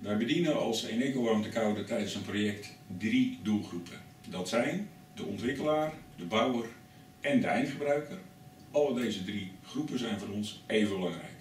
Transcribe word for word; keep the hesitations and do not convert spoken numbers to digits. Wij bedienen als Eneco Warmte Koude tijdens een project drie doelgroepen. Dat zijn de ontwikkelaar, de bouwer en de eindgebruiker. Alle deze drie groepen zijn voor ons even belangrijk.